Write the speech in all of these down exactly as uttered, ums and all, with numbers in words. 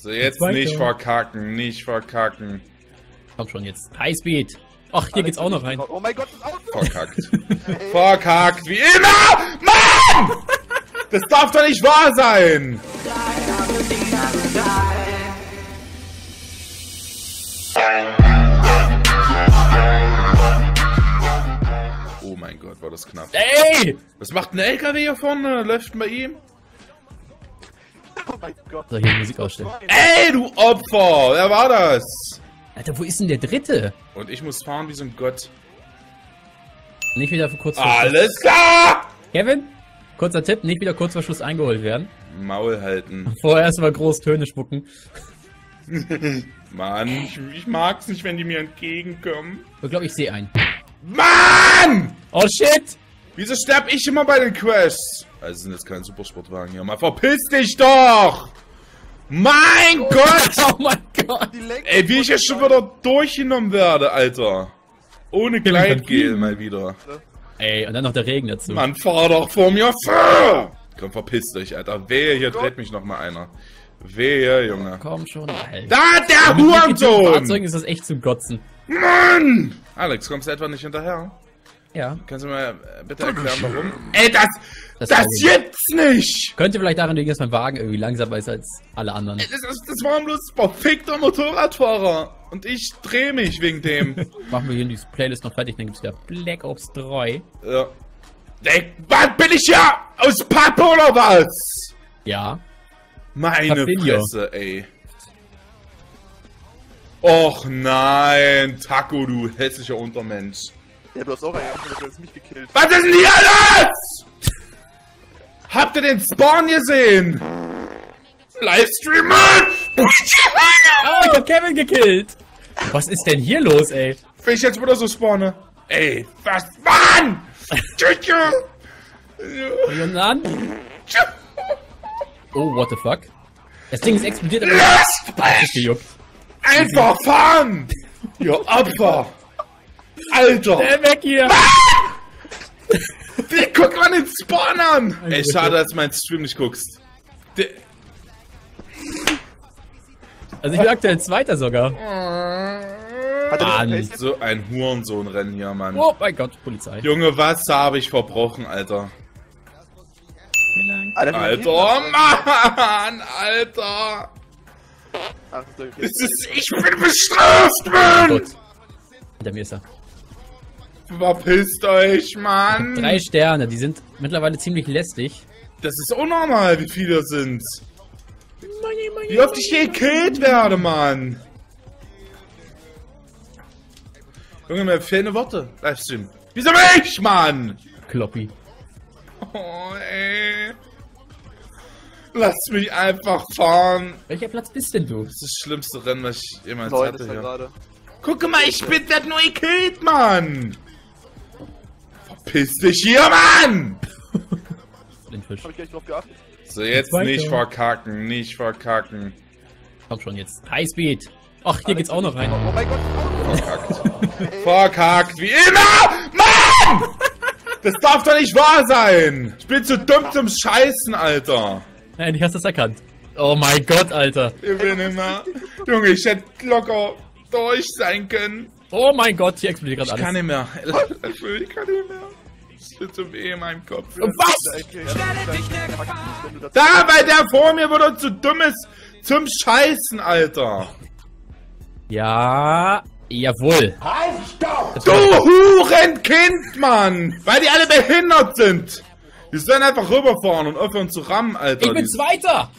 So, jetzt nicht verkacken, nicht verkacken. Komm schon jetzt. Highspeed. Ach, hier Alex geht's auch noch rein. Oh mein Gott, ein Auto. Verkackt. Verkackt, wie immer! Mann! Das darf doch nicht wahr sein! Oh mein Gott, war das knapp. Ey! Was macht ein L K W hier vorne? Läuft bei ihm? Oh mein Gott. So, hier Musik ausstellen. Ey, du Opfer! Wer war das? Alter, wo ist denn der dritte? Und ich muss fahren wie so ein Gott. Nicht wieder für kurz vor Schluss. Alles klar! Kevin, kurzer Tipp, nicht wieder kurz vor Schluss eingeholt werden. Maul halten. Vorher erstmal groß Töne spucken. Mann, ich, ich mag's nicht, wenn die mir entgegenkommen. Ich glaube, ich sehe einen. Mann! Oh shit! Wieso sterb ich immer bei den Quests? Also sind jetzt kein Supersportwagen hier. Mal verpiss dich doch! Mein oh, Gott! Oh mein Gott! Ey, wie ich jetzt schon wieder durchgenommen werde, Alter! Ohne Gleitgel mal wieder. Ey, und dann noch der Regen dazu. Mann, fahr doch vor mir vor! Komm, verpisst euch, Alter. Wehe, hier oh dreht mich nochmal einer. Wehe, Junge. Oh, komm schon, Alter. Da, der Hurensohn! Mit Fahrzeugen ist das echt zu gotzen. Mann! Alex, kommst du etwa nicht hinterher? Ja. Kannst du mal bitte erklären, warum? Ey, das... Das, das gibt's nicht! Könnte vielleicht daran liegen, dass mein Wagen irgendwie langsamer ist als alle anderen. Das, das, das war ein bloß verfickter Motorradfahrer. Und ich dreh mich wegen dem. Machen wir hier die Playlist noch fertig, dann gibt's wieder Black Ops drei. Ja. Ey, was bin ich hier? Aus Pappe oder was? Ja. Meine Fresse, ey. Och nein, Taco, du hässlicher Untermensch. Ja, du hast auch einen Abschluss, du hast mich gekillt. Was ist denn hier alles? Habt ihr den Spawn gesehen? Livestreamer! Oh, ich hab Kevin gekillt! Was ist denn hier los, ey? Wenn ich jetzt wieder so spawne. Ey, was? Mann! Oh, what the fuck? Das Ding ist explodiert. Lasst einfach fahren! Ihr Opfer! Alter! Der weg hier! Mann! Die, guck mal den Spawn an! Ey, schade, dass du meinen Stream nicht guckst. Die also ich bin aktuell Zweiter sogar. Mann, so ein Hurensohn-Rennen hier, Mann. Oh mein Gott, Polizei. Junge, was habe ich verbrochen, Alter? Alter, oh Mann, Alter! Das ist, ich bin bestraft, Mann! Oh hinter mir ist er. Verpisst euch, Mann! Drei Sterne, die sind mittlerweile ziemlich lästig. Das ist unnormal, wie viele das sind. Money, money, wie oft money, ich hier gekillt werde, Mann! Junge, mir fehlen Worte. Livestream. Wieso mich, Mann? Kloppi. Oh, ey. Lass mich einfach fahren. Welcher Platz bist denn du? Das ist das schlimmste Rennen, was ich jemals Leute, hatte hier. Grade. Guck mal, ich bin werd nur gekillt, Mann! Verpiss dich hier, Mann! Den Fisch. Hab ich gleich drauf geachtet. So, jetzt nicht verkacken, nicht verkacken. Komm schon jetzt. Highspeed! Ach, hier geht's auch noch rein. Oh mein Gott! Verkackt. Verkackt, wie immer! Mann! Das darf doch nicht wahr sein! Ich bin zu dumm zum Scheißen, Alter! Nein, ich hast das erkannt. Oh mein Gott, Alter! Ich bin immer... Junge, ich hätte locker... durch sein können. Oh mein Gott, hier explodiert gerade alles. Ich kann nicht mehr. Ich kann nicht mehr. Ich sitze weh in meinem Kopf. Und was? Da, bei der vor mir wurde zu dummes zum Scheißen, Alter. Ja, jawohl. Halt, stopp! Du Hurenkind, Mann! Weil die alle behindert sind. Die sollen einfach rüberfahren und aufhören zu rammen, Alter. Ich bin Zweiter!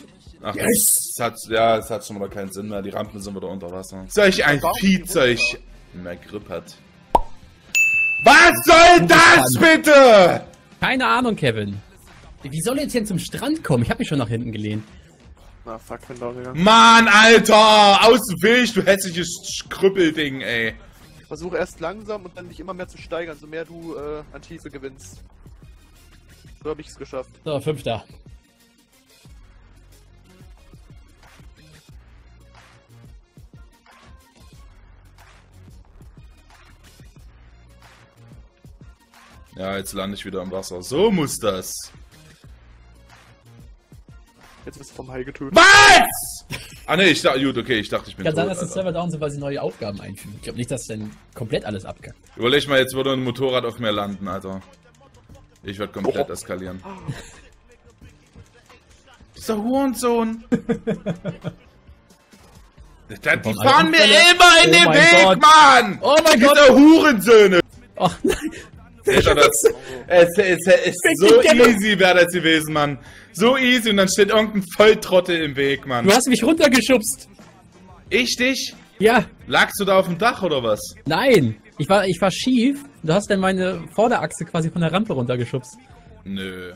Ach, yes. das, das hat, ja, das hat schon wieder keinen Sinn mehr. Die Rampen sind wieder unter Wasser. Solch ein Viehzeug mehr Grip hat. Was soll das bitte? Keine Ahnung, Kevin. Wie soll jetzt hier zum Strand kommen? Ich hab mich schon nach hinten gelehnt. Na, fuck, bin da gegangen. Mann, Alter! Aus dem Weg, du hässliches Krüppelding, ey. Ich versuche erst langsam und dann dich immer mehr zu steigern, so mehr du äh, an Tiefe gewinnst. So hab ich's geschafft. So, Fünfter. Ja, jetzt lande ich wieder im Wasser. So muss das. Jetzt ist vom Hai getötet. Was? Ah ne, ich dachte, gut, okay, ich dachte, ich bin tot. Kann sein, dass die Server down sind, weil sie neue Aufgaben einführen. Ich glaube nicht, dass dann komplett alles abkackt. Überleg mal, jetzt würde ein Motorrad auf mir landen, Alter. Ich werde komplett oh. eskalieren. Oh. Dieser Hurensohn! Da, die fahren mir immer in oh den Weg, Gott. Mann! Oh mein Gott! Diese Hurensöhne! Oh nein! Alter, das, es, es, es ist so easy wäre das gewesen, Mann. So easy und dann steht irgendein Volltrottel im Weg, Mann. Du hast mich runtergeschubst. Ich dich? Ja. Lagst du da auf dem Dach oder was? Nein, ich war, ich war schief. Du hast dann meine Vorderachse quasi von der Rampe runtergeschubst. Nö.